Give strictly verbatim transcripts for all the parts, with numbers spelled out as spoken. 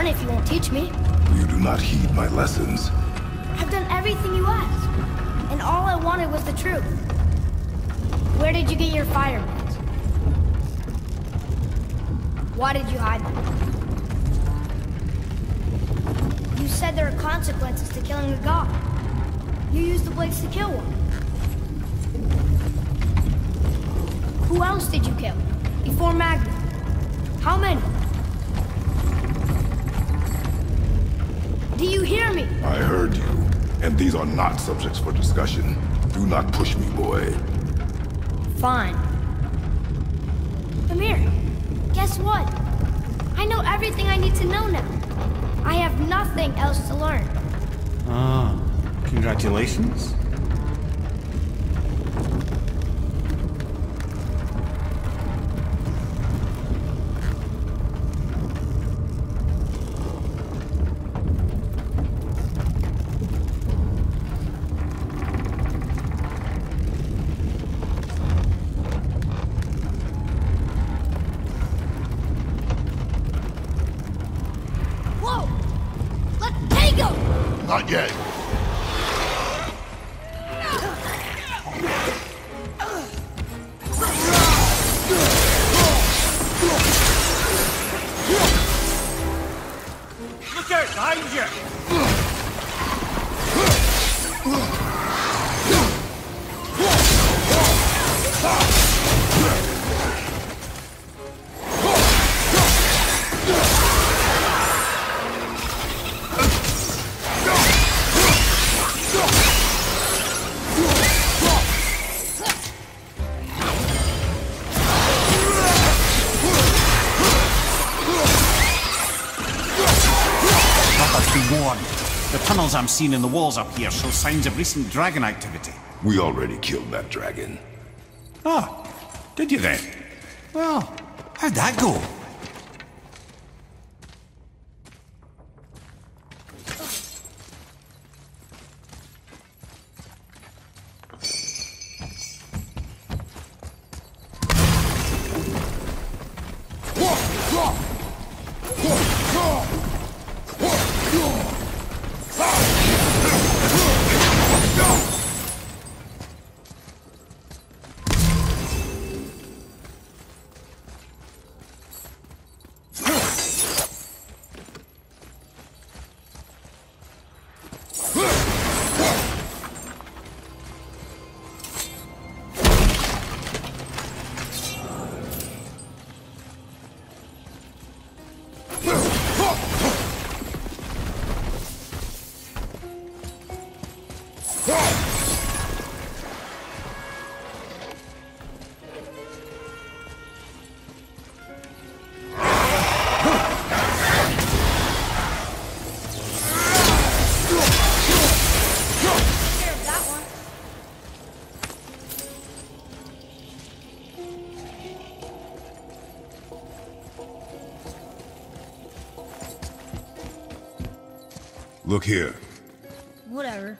learn if you won't teach me. You do not heed my lessons. I've done everything you asked, and all I wanted was the truth. Where did you get your fire mitt? Why did you hide them? You said there are consequences to killing a god. You used the blades to kill one. Who else did you kill before Magnus? How many? Do you hear me? I heard you, and these are not subjects for discussion. Do not push me, boy. Fine. Amir, guess what? I know everything I need to know now. I have nothing else to learn. Ah, congratulations. I'm seeing in the walls up here show signs of recent dragon activity. We already killed that dragon. Ah, did you then? Well, how'd that go? Look here. Whatever.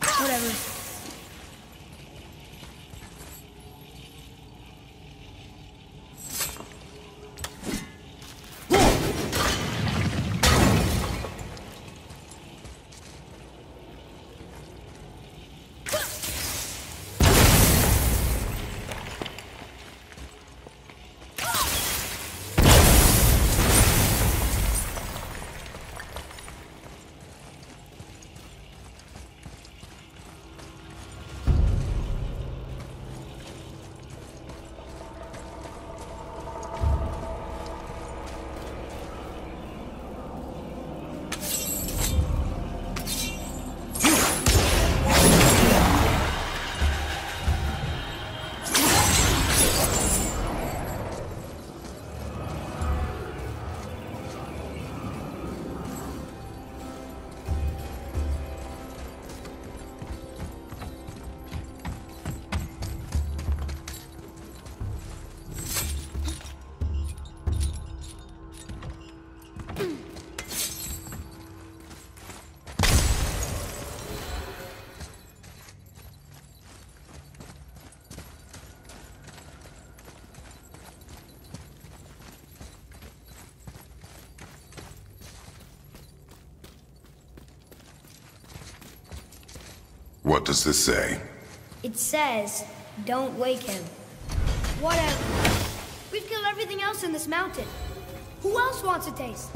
Whatever. What does this say? It says, don't wake him. Whatever. We've killed everything else in this mountain. Who else wants a taste?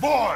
Boy!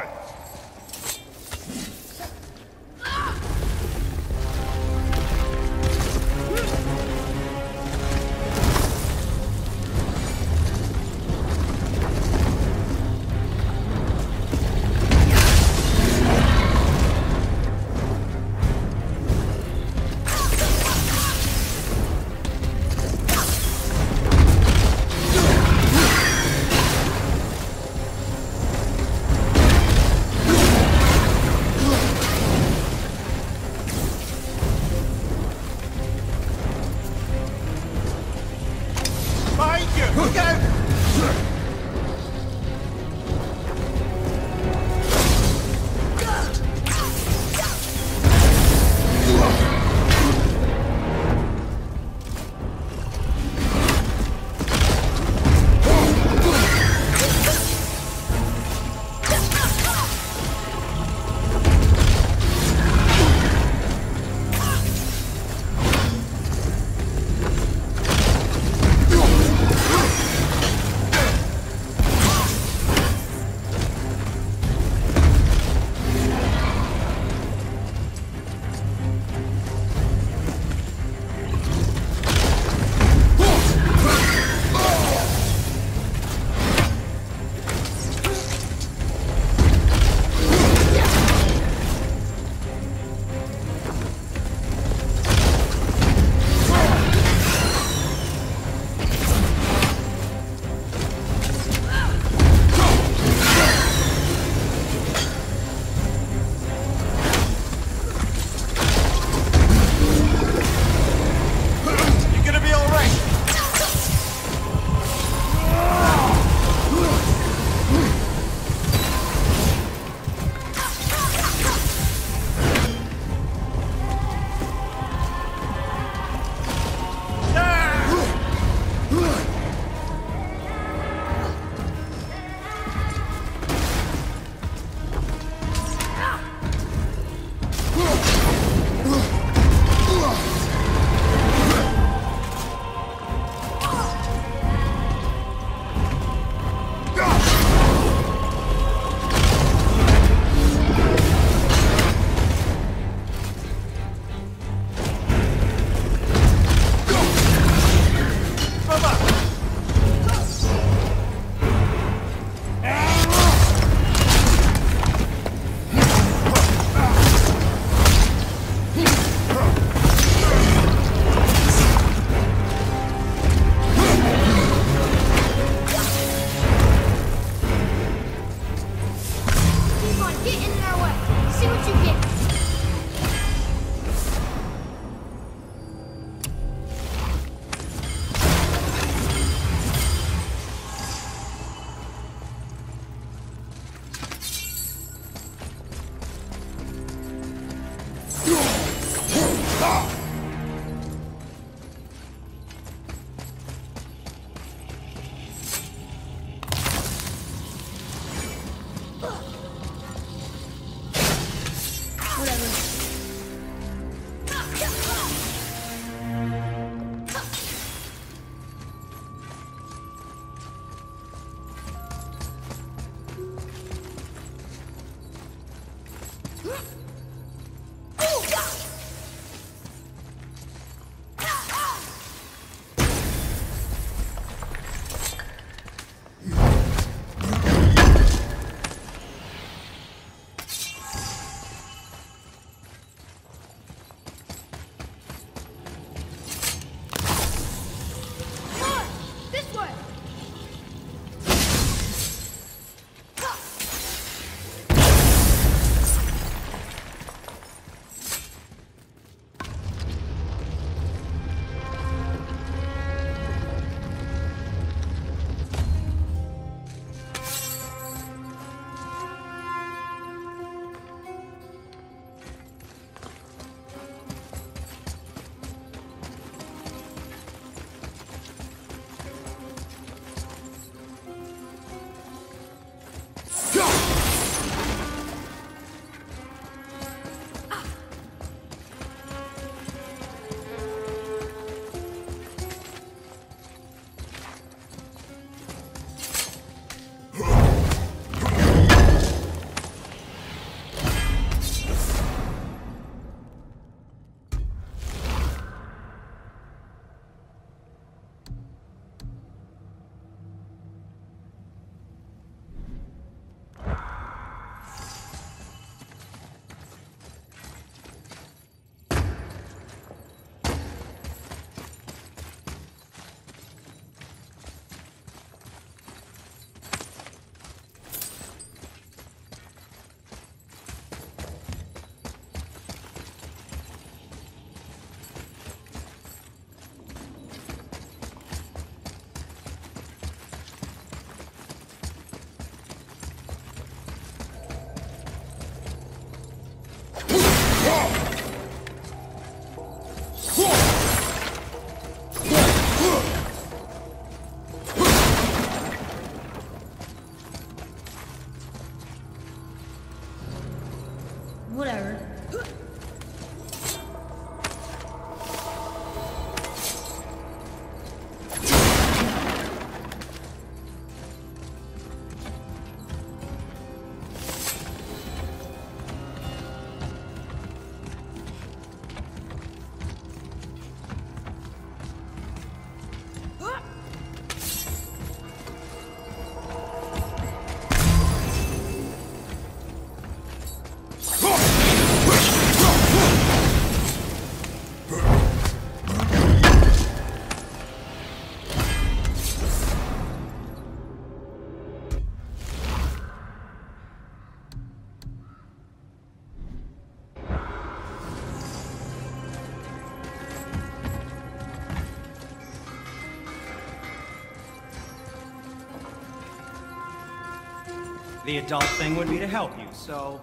The adult thing would be to help you, so...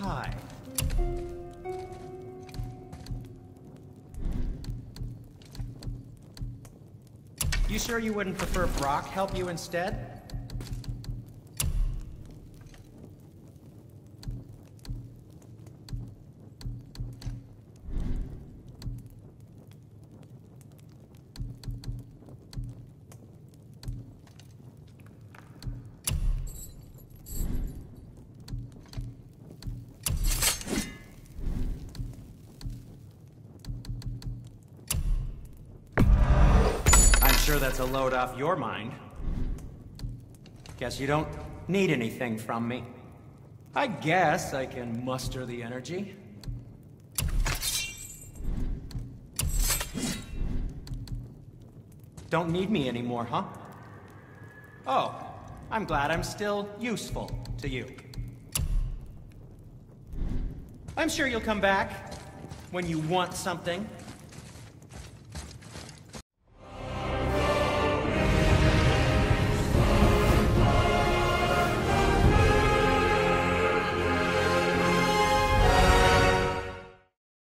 hi. You sure you wouldn't prefer Brock help you instead? That's a load off your mind. Guess you don't need anything from me. I guess I can muster the energy. Don't need me anymore, huh? Oh, I'm glad I'm still useful to you. I'm sure you'll come back when you want something.